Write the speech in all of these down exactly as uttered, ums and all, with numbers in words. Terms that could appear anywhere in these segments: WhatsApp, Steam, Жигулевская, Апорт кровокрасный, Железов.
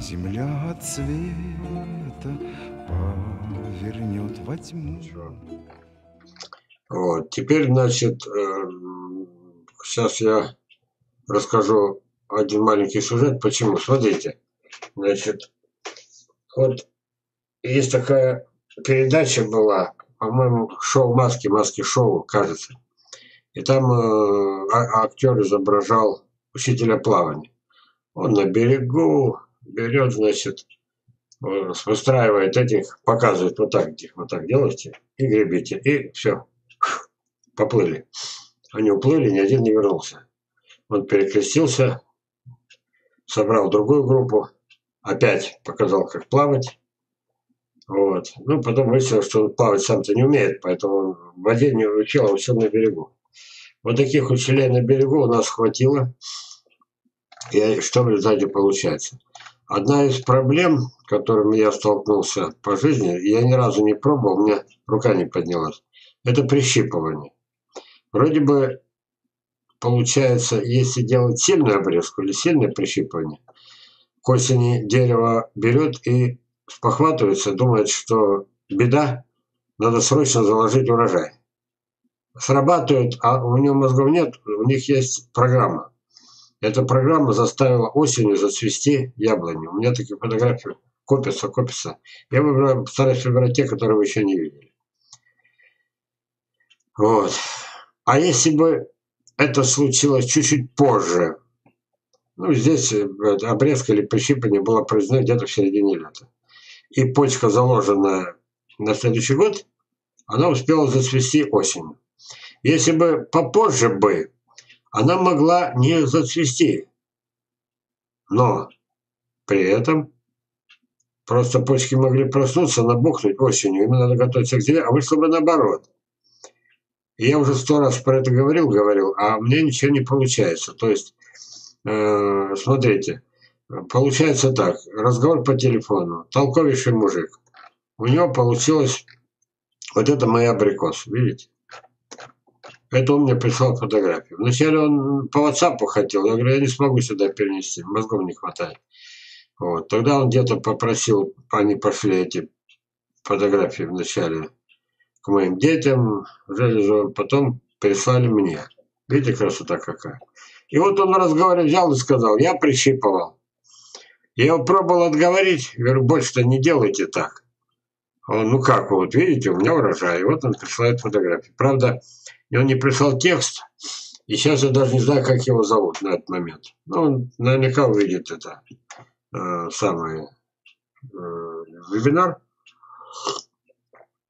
Земля от света повернет во тьму. Вот, теперь, значит, сейчас я расскажу один маленький сюжет. Почему? Смотрите. Значит, вот есть такая передача была, по-моему, шоу «Маски», «Маски шоу», кажется. И там э, актер изображал учителя плавания. Он на берегу берет, значит, выстраивает этих, показывает вот так, вот так делайте и гребите. И все, поплыли. Они уплыли, ни один не вернулся. Он перекрестился, собрал другую группу, опять показал, как плавать. Вот. Ну, потом выяснилось, что он плавать сам-то не умеет, поэтому он в воде не учил, а учил на берегу. Вот таких учителей на берегу у нас хватило. И что в результате получается? Одна из проблем, с которыми я столкнулся по жизни, я ни разу не пробовал, у меня рука не поднялась, это прищипывание. Вроде бы получается, если делать сильную обрезку или сильное прищипывание, к осени дерево берет и спохватывается, думает, что беда, надо срочно заложить урожай. Срабатывает, а у него мозгов нет, у них есть программа. Эта программа заставила осенью зацвести яблони. У меня такие фотографии копятся, копятся. Я выбираю, стараюсь выбирать те, которые вы еще не видели. Вот. А если бы это случилось чуть-чуть позже, ну, здесь обрезка или прищипание было произведено где-то в середине лета, и почка, заложенная на следующий год, она успела зацвести осенью. Если бы попозже бы, она могла не зацвести. Но при этом просто почки могли проснуться, набухнуть осенью. Им надо готовиться к зиме, а вышло бы наоборот. И я уже сто раз про это говорил, говорил, а мне ничего не получается. То есть, э, смотрите, получается так. Разговор по телефону. Толковейший мужик. У него получилось вот это мой абрикос. Видите? Это он мне прислал фотографию. Вначале он по WhatsApp хотел. Я говорю, я не смогу сюда перенести. Мозгов не хватает. Вот. Тогда он где-то попросил, они пошли эти фотографии вначале к моим детям, железу, потом прислали мне. Видите, красота какая. И вот он разговаривал, взял и сказал, я прищипывал. Я его пробовал отговорить. Я говорю, больше-то не делайте так. Он, ну как, вот видите, у меня урожай. И вот он присылает фотографии. Правда, он не прислал текст, и сейчас я даже не знаю, как его зовут на этот момент. Ну, он наверняка увидит это э, самый э, вебинар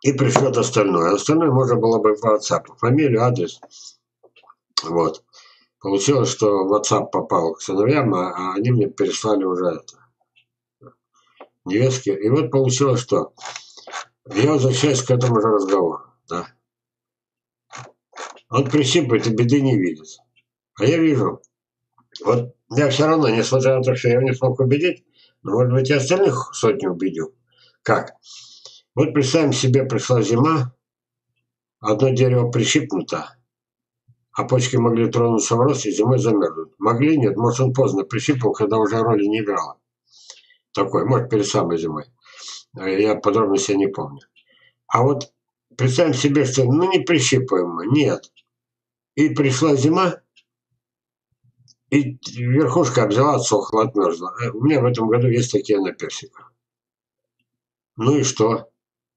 и пришлет остальное. Остальное можно было бы по WhatsApp, фамилию, адрес. Вот. Получилось, что WhatsApp попал к сыновьям, а, а они мне переслали уже это. Невестки. И вот получилось, что я возвращаюсь к этому же разговору. Да. Он прищипывает и беды не видит. А я вижу. Вот я все равно, несмотря на то, что я его не смог убедить, но, может быть, и остальных сотни убедил. Как? Вот представим себе, пришла зима, одно дерево прищипнуто, а почки могли тронуться в рост и зимой замерзнуть. Могли, нет, может, он поздно прищипнул, когда уже роли не играла. Такой, может, перед самой зимой. Я подробно себя не помню. А вот представим себе, что ну не прищипываем мы, нет. И пришла зима, и верхушка обзяла, отсохла, отмерзла. У меня в этом году есть такие на персиках. Ну и что?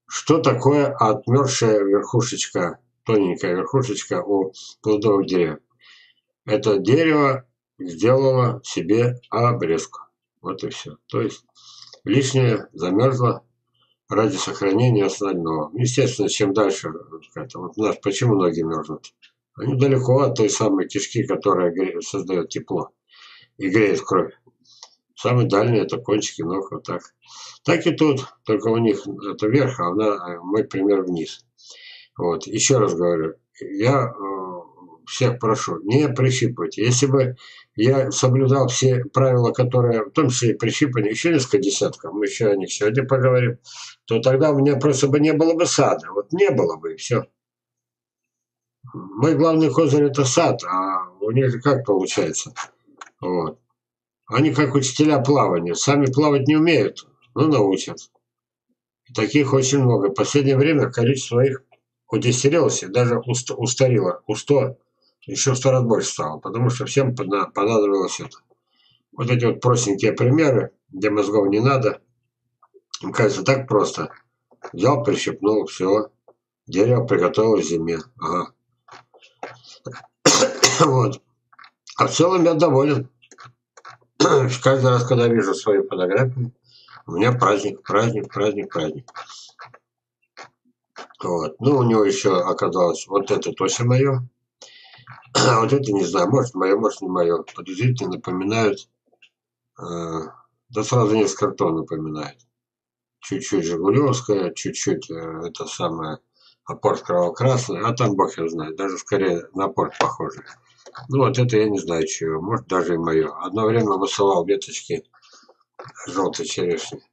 Что такое отмерзшая верхушечка, тоненькая верхушечка у плодовых деревьев? Это дерево сделало себе обрезку. Вот и все. То есть лишнее замерзло ради сохранения остального. Естественно, чем дальше, вот у нас почему ноги мерзнут? Они далеко от той самой кишки, которая создает тепло и греет кровь. Самые дальние это кончики ног, вот так. Так и тут, только у них это вверх, а у нас, мой пример, вниз. Вот, еще раз говорю, я всех прошу, не прищипывайте. Если бы я соблюдал все правила, которые, в том числе и прищипывание, еще несколько десятков, мы еще о них сегодня поговорим, то тогда у меня просто бы не было бы сада. Вот не было бы, и все. Мой главный козырь – это сад, а у них как получается. Вот. Они как учителя плавания. Сами плавать не умеют, но научат. И таких очень много. В последнее время количество их удестерилось и даже устарило. Усто еще в сто раз больше стало, потому что всем понадобилось это. Вот эти вот простенькие примеры, где мозгов не надо. Им кажется, так просто. Взял, прищипнул, все. Дерево приготовил к зиме. Ага. Вот. А в целом я доволен. Каждый раз, когда вижу свою фотографию, у меня праздник, праздник, праздник, праздник. Вот. Ну, у него еще оказалось вот это точно мое. А вот это не знаю, может мое, может не мое. Подозрительно напоминают. Э, да сразу несколько тонн напоминает. Чуть-чуть Жигулевская, чуть-чуть э, это самое Апорт кровокрасный. А там бог его знает. Даже скорее на Апорт похоже. Ну вот это я не знаю чего. Может даже и мое. Одно время высылал веточки желтой черешни.